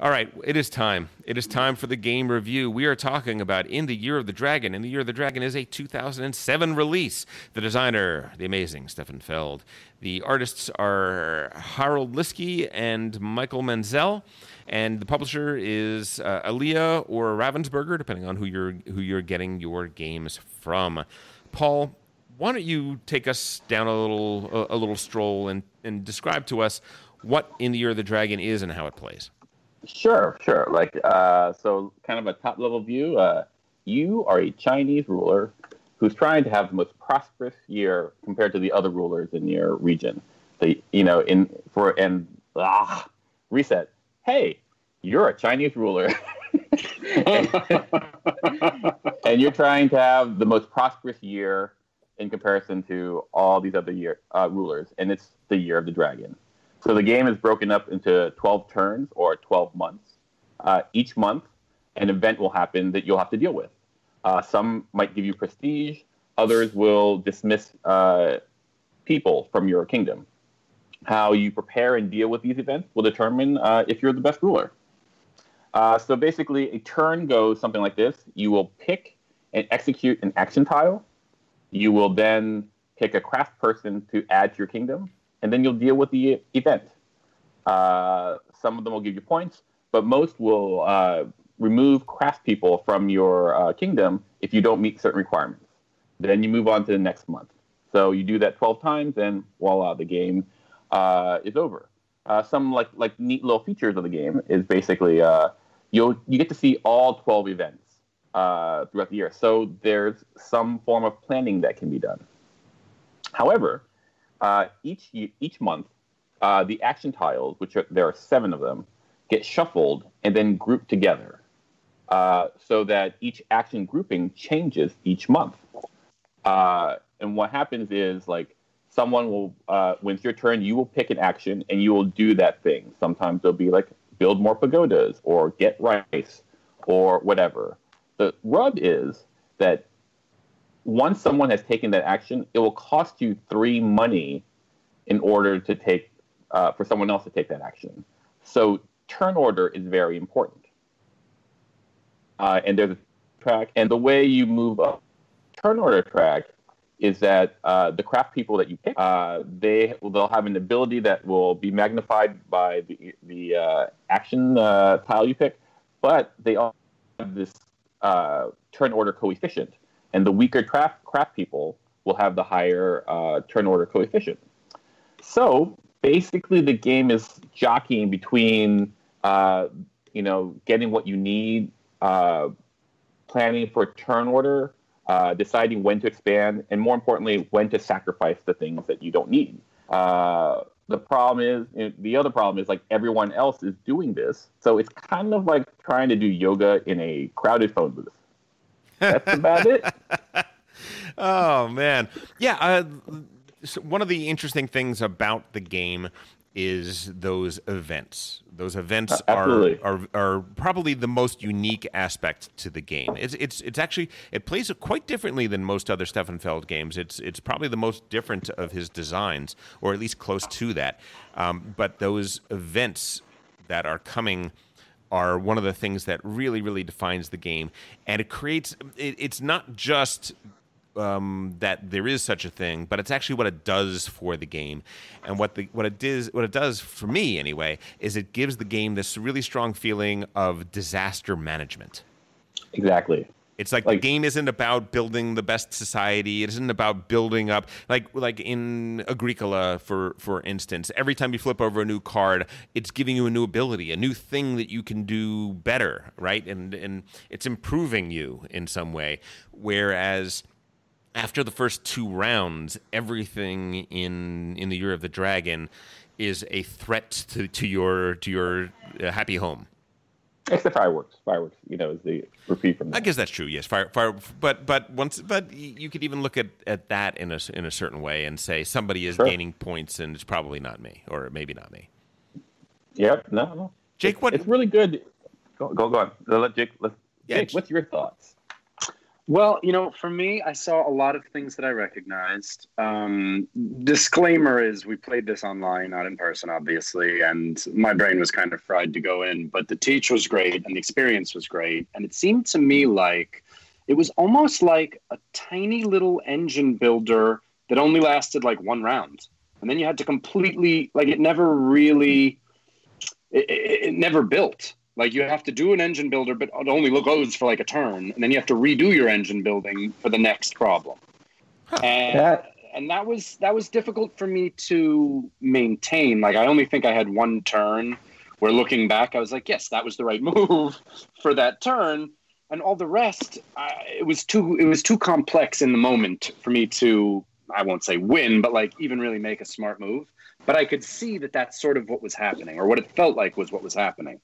All right, it is time. It is time for the game review. We are talking about In the Year of the Dragon. In the Year of the Dragon is a 2007 release. The designer, the amazing Stefan Feld. The artists are Harold Liske and Michael Menzel. And the publisher is Alea or Ravensburger, depending on who you're getting your games from. Paul, why don't you take us down a little stroll and describe to us what In the Year of the Dragon is and how it plays. Sure. So kind of a top-level view. You are a Chinese ruler who's trying to have the most prosperous year compared to the other rulers in your region. So, you know, reset. Hey, you're a Chinese ruler. And you're trying to have the most prosperous year in comparison to all these other rulers. And it's the Year of the Dragon. So the game is broken up into 12 turns or 12 months. Each month, an event will happen that you'll have to deal with. Some might give you prestige. Others will dismiss people from your kingdom. How you prepare and deal with these events will determine if you're the best ruler. So basically, a turn goes something like this. You will pick and execute an action tile. You will then pick a craft person to add to your kingdom. And then you'll deal with the event. Some of them will give you points, but most will remove craft people from your kingdom if you don't meet certain requirements. Then you move on to the next month. So you do that 12 times, and voila, the game is over. Some like neat little features of the game is basically you get to see all 12 events throughout the year. So there's some form of planning that can be done. However, each month, the action tiles, there are 7 of them, get shuffled and then grouped together so that each action grouping changes each month. And what happens is, like, someone will, when it's your turn, you will pick an action and you will do that thing. Sometimes they'll be like, build more pagodas or get rice or whatever. The rub is that once someone has taken that action, it will cost you 3 money in order to take for someone else to take that action. So turn order is very important. And there's a track, and the way you move up turn order track is that the craft people that you pick, they'll have an ability that will be magnified by the action tile you pick, but they all have this turn order coefficient. And the weaker craft people will have the higher turn order coefficient. So basically, the game is jockeying between, getting what you need, planning for turn order, deciding when to expand, and more importantly, when to sacrifice the things that you don't need. The other problem is like everyone else is doing this, so it's kind of like trying to do yoga in a crowded phone booth. That's about it. Oh, man. Yeah, so one of the interesting things about the game is those events. Those events are probably the most unique aspect to the game. It's actually, it plays quite differently than most other Stefan Feld games. It's probably the most different of his designs, or at least close to that. But those events that are coming are one of the things that really, really defines the game. And it creates, it's not just that there is such a thing, but it's actually what it does for the game. And what it does for me, anyway, is it gives the game this really strong feeling of disaster management. Exactly. It's like the game isn't about building the best society. It isn't about building up like in Agricola, for instance. Every time you flip over a new card, it's giving you a new ability, a new thing that you can do better, right? And it's improving you in some way. Whereas after the first 2 rounds, everything in the Year of the Dragon is a threat to your happy home. Except fireworks. Fireworks, is the repeat from that. I guess that's true. Yes, fire. But you could even look at that in a certain way and say somebody is gaining points and it's probably not me, or maybe not me. Yep. No. Jake, it's really good. Go on. Jake, what's your thoughts? Well, you know, for me, I saw a lot of things that I recognized. Disclaimer is we played this online, not in person, obviously, and my brain was kind of fried to go in, but the teach was great and the experience was great. And it seemed to me like it was almost like a tiny little engine builder that only lasted like one round. And then you had to completely, like, it never really, it never built. Like, you have to do an engine builder, but it only goes for, like, a turn. And then you have to redo your engine building for the next problem. Huh. And that was difficult for me to maintain. Like, I only think I had one turn where, looking back, I was like, yes, that was the right move for that turn. And all the rest, it was too complex in the moment for me to, I won't say win, but, like, even really make a smart move. But I could see that that's sort of what was happening, or what it felt like was what was happening.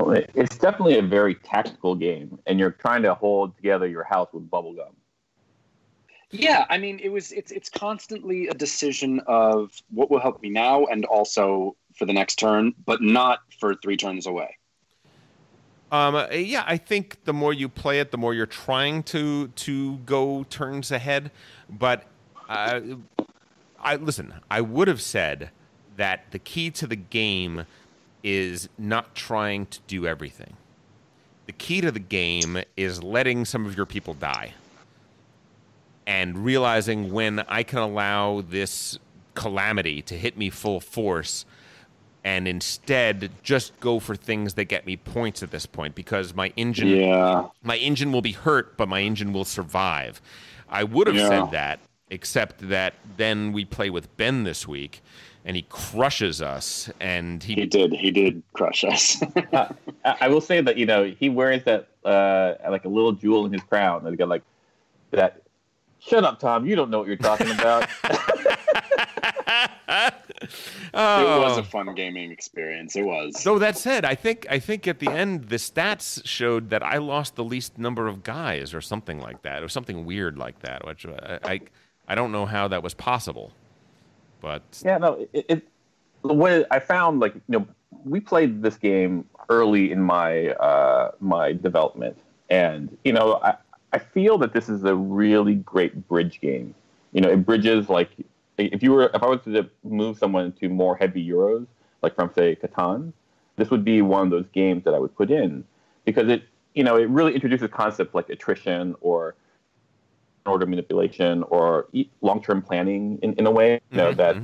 No, it's definitely a very tactical game, and you're trying to hold together your house with bubblegum. Yeah, I mean, it's constantly a decision of what will help me now and also for the next turn, but not for three turns away. Yeah, I think the more you play it, the more you're trying to go turns ahead. But I would have said that the key to the game is not trying to do everything. The key to the game is letting some of your people die and realizing when I can allow this calamity to hit me full force and instead just go for things that get me points at this point, because my engine will be hurt, but my engine will survive. I would have said that, except that then we play with Ben this week, and he crushes us, and he did crush us. I will say that, you know, he wears that like a little jewel in his crown. They got like that. Shut up, Tom! You don't know what you're talking about. Oh. It was a fun gaming experience. It was. So that said, I think at the end the stats showed that I lost the least number of guys, or something like that, or something weird like that, which I don't know how that was possible. But yeah, no, what I found, like, you know, we played this game early in my my development, and, you know, I feel that this is a really great bridge game. You know, it bridges, like, if I was to move someone to more heavy Euros, like from, say, Catan, this would be one of those games that I would put in, because it, you know, it really introduces concepts like attrition or order manipulation or long-term planning in a way, you know, that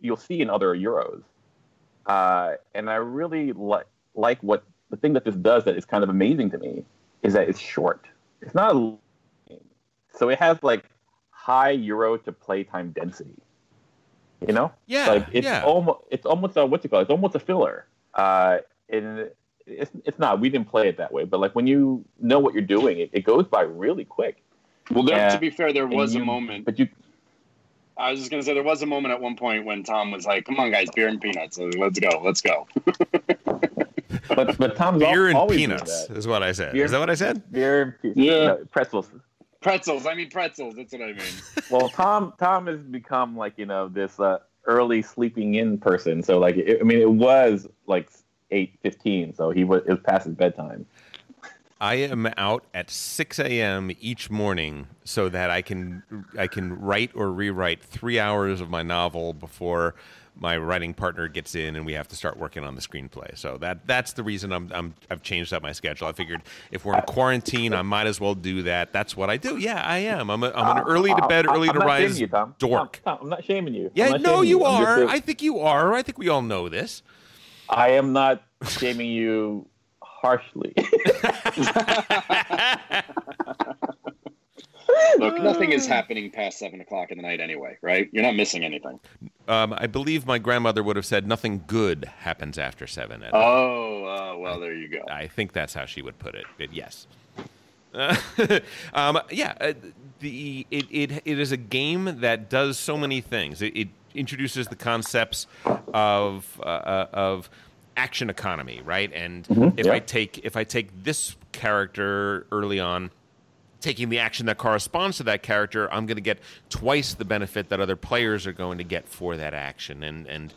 you'll see in other Euros. And I really like what the thing that this does that is kind of amazing to me is that it's short. It's not a game. So it has, like, high Euro to playtime density, you know? Yeah, like, it's almost a filler. And it's not. We didn't play it that way. But, like, when you know what you're doing, it goes by really quick. Well, to be fair, there was a moment. I was just going to say, there was a moment at one point when Tom was like, come on, guys, beer and peanuts. Let's go. but Tom's beer and always peanuts is what I said. Is that what I said? Beer and peanuts. Yeah. No, pretzels. Pretzels. That's what I mean. Well, Tom has become, like, you know, this early sleeping in person. So, like, it was, like, 8:15, so it was past his bedtime. I am out at 6 a.m. each morning so that I can write or rewrite 3 hours of my novel before my writing partner gets in and we have to start working on the screenplay. So that's the reason I've changed up my schedule. I figured if we're in quarantine, I might as well do that. That's what I do. Yeah, I am. I'm an early to bed, early to rise dork. Tom, I'm not shaming you. Yeah, no, you are. I think you are. I think we all know this. I am not shaming you. Harshly. Look, nothing is happening past 7:00 in the night anyway, right? You're not missing anything. I believe my grandmother would have said nothing good happens after 7. Well, there you go. I think that's how she would put it, but yes. It is a game that does so many things. It introduces the concepts of action economy, right? And if I take this character early on, taking the action that corresponds to that character, I'm going to get twice the benefit that other players are going to get for that action. And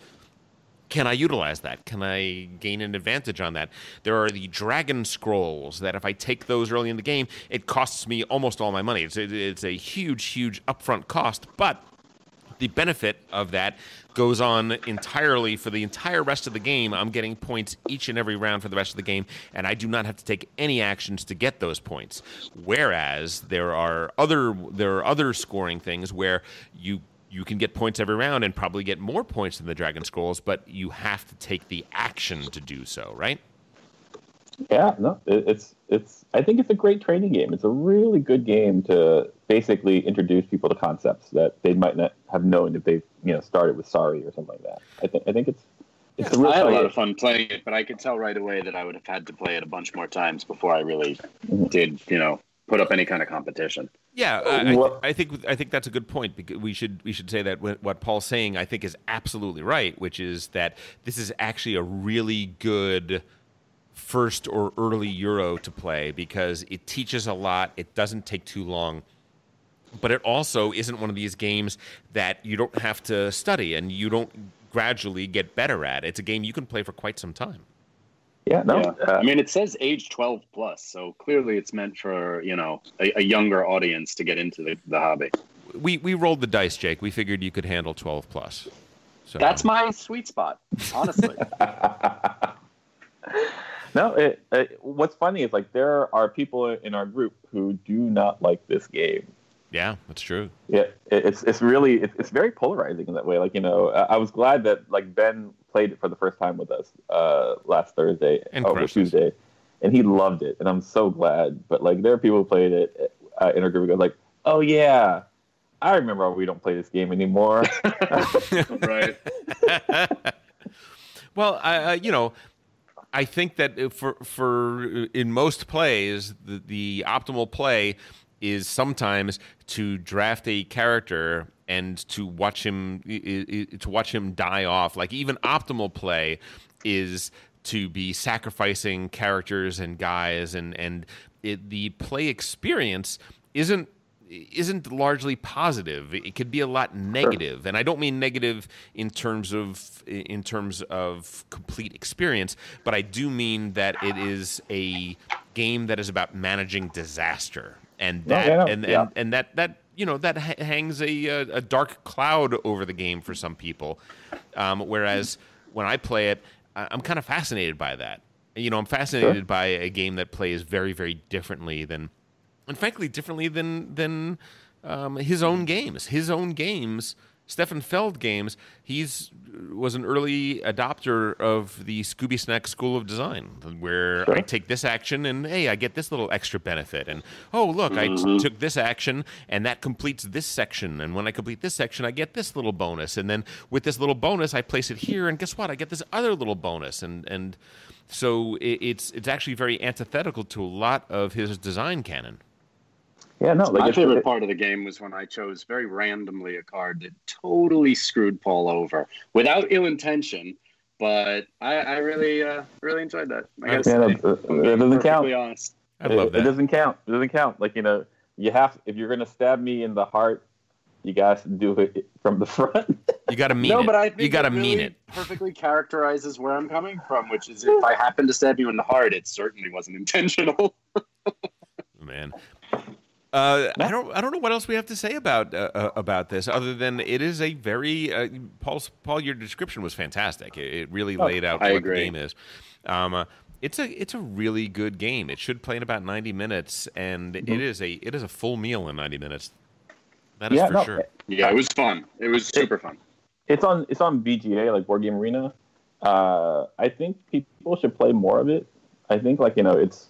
Can I utilize that? Can I gain an advantage on that? There are the dragon scrolls that if I take those early in the game, it costs me almost all my money. It's a huge, huge upfront cost, but the benefit of that goes on entirely for the entire rest of the game. I'm getting points each and every round for the rest of the game, and I do not have to take any actions to get those points. Whereas there are other scoring things where you can get points every round and probably get more points than the Dragon Scrolls, but you have to take the action to do so, right? Yeah, no, it's. I think it's a great training game. It's a really good game to basically introduce people to concepts that they might not have known if they started with Sorry or something like that. I think it's. I had a lot of fun playing it, but I could tell right away that I would have had to play it a bunch more times before I really did put up any kind of competition. Yeah, I think that's a good point. Because we should say that what Paul's saying I think is absolutely right, which is that this is actually a really good first or early Euro to play because it teaches a lot. It doesn't take too long, but it also isn't one of these games that you don't have to study and you don't gradually get better at. It's a game you can play for quite some time. Yeah, no. Yeah. I mean, it says age 12 plus, so clearly it's meant for, a younger audience to get into the hobby. We rolled the dice, Jake. We figured you could handle 12 plus. So that's my sweet spot, honestly. No, what's funny is there are people in our group who do not like this game. Yeah, that's true. Yeah, it's really very polarizing in that way. I was glad that Ben played it for the first time with us last Thursday or Tuesday, and he loved it, and I'm so glad. But there are people who played it in our group who go oh yeah, I remember we don't play this game anymore. Right. Well, I think that for in most plays, the optimal play is sometimes to draft a character and to watch him die off. Even optimal play is to be sacrificing characters and guys, and the play experience isn't largely positive. It could be a lot negative. Sure. And I don't mean negative in terms of complete experience, but I do mean that it is a game that is about managing disaster. And that hangs a dark cloud over the game for some people. Whereas when I play it, I'm kind of fascinated by that. I'm fascinated sure. by a game that plays very, very differently than and frankly, differently than his own games. His own games, Stefan Feld games, he was an early adopter of the Scooby Snack School of Design, where sure. I take this action and, hey, I get this little extra benefit. And, oh, look, I took this action and that completes this section. And when I complete this section, I get this little bonus. And then with this little bonus, I place it here. And guess what? I get this other little bonus. And so it's actually very antithetical to a lot of his design canon. Yeah, no. My favorite part of the game was when I chose very randomly a card that totally screwed Paul over without ill intention, but I really enjoyed that. It doesn't count. Honest. I love that. It doesn't count. It doesn't count. You have if you're gonna stab me in the heart, you gotta do it from the front. You gotta mean it. But I think you gotta mean it. Perfectly characterizes where I'm coming from, which is if I happen to stab you in the heart, it certainly wasn't intentional. Man. I don't know what else we have to say about this other than it is a very Paul, your description was fantastic. It really laid out what the game is. It's a really good game. It should play in about 90 minutes, and it is a full meal in 90 minutes. That is sure. Yeah, it was fun. It was super fun. It's on BGA, Board Game Arena. I think people should play more of it. I think it's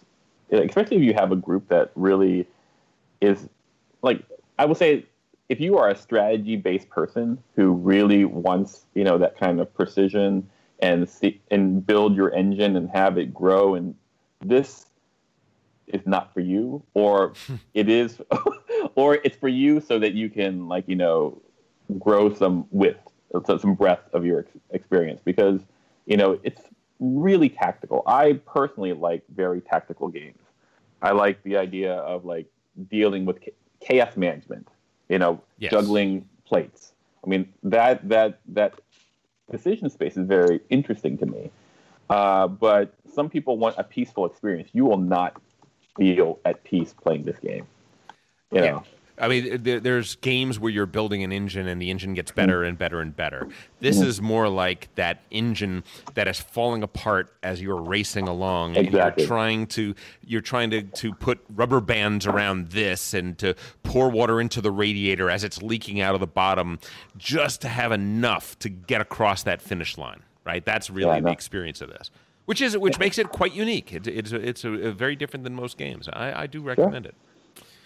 especially if you have a group that really. Is I will say, if you are a strategy-based person who really wants that kind of precision and build your engine and have it grow, and this is not for you, or it is, or it's for you so that you can grow some width, some breadth of your experience because it's really tactical. I personally like very tactical games. I like the idea of dealing with chaos management, juggling plates. I mean that decision space is very interesting to me. But some people want a peaceful experience. You will not feel at peace playing this game. You know? I mean, there's games where you're building an engine and the engine gets better and better and better. This is more like that engine that is falling apart as you're racing along. Exactly. And you're trying to put rubber bands around this and to pour water into the radiator as it's leaking out of the bottom just to have enough to get across that finish line, right? That's really the experience of this, which makes it quite unique. It's very different than most games. I do recommend it.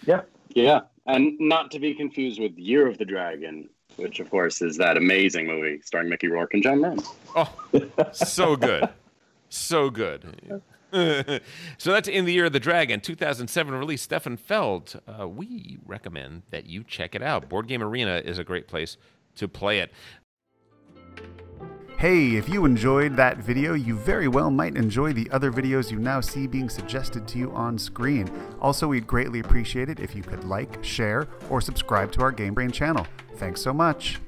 Yeah. Yeah, and not to be confused with Year of the Dragon, which, of course, is that amazing movie starring Mickey Rourke and John Lennon. Oh, so good. So good. So that's In the Year of the Dragon, 2007 release, Stefan Feld. We recommend that you check it out. Board Game Arena is a great place to play it. Hey, if you enjoyed that video, you very well might enjoy the other videos you now see being suggested to you on screen. Also, we'd greatly appreciate it if you could like, share, or subscribe to our Game Brain channel. Thanks so much.